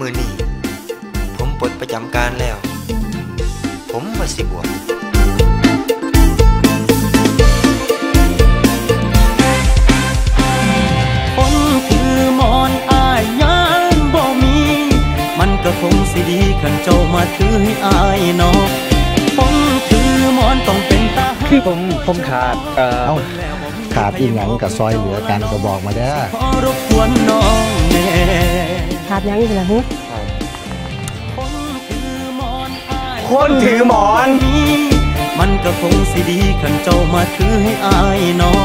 มือนี่ผมปลดประจำการแล้วผมมาสิบวชคนคือมอนอายยันบ่มีมันก็คงสิดีกันเจ้ามาถือให้อายเนาะคนคือมอนต้องเป็นตาคือผมขาดอีหยังกับซอยเหลือกันก็บอกมาเด้อขาดยังอีกแล้วคนถือหมอนมันก็คงสิดีขันเจ้ามาถือให้อายเนาะ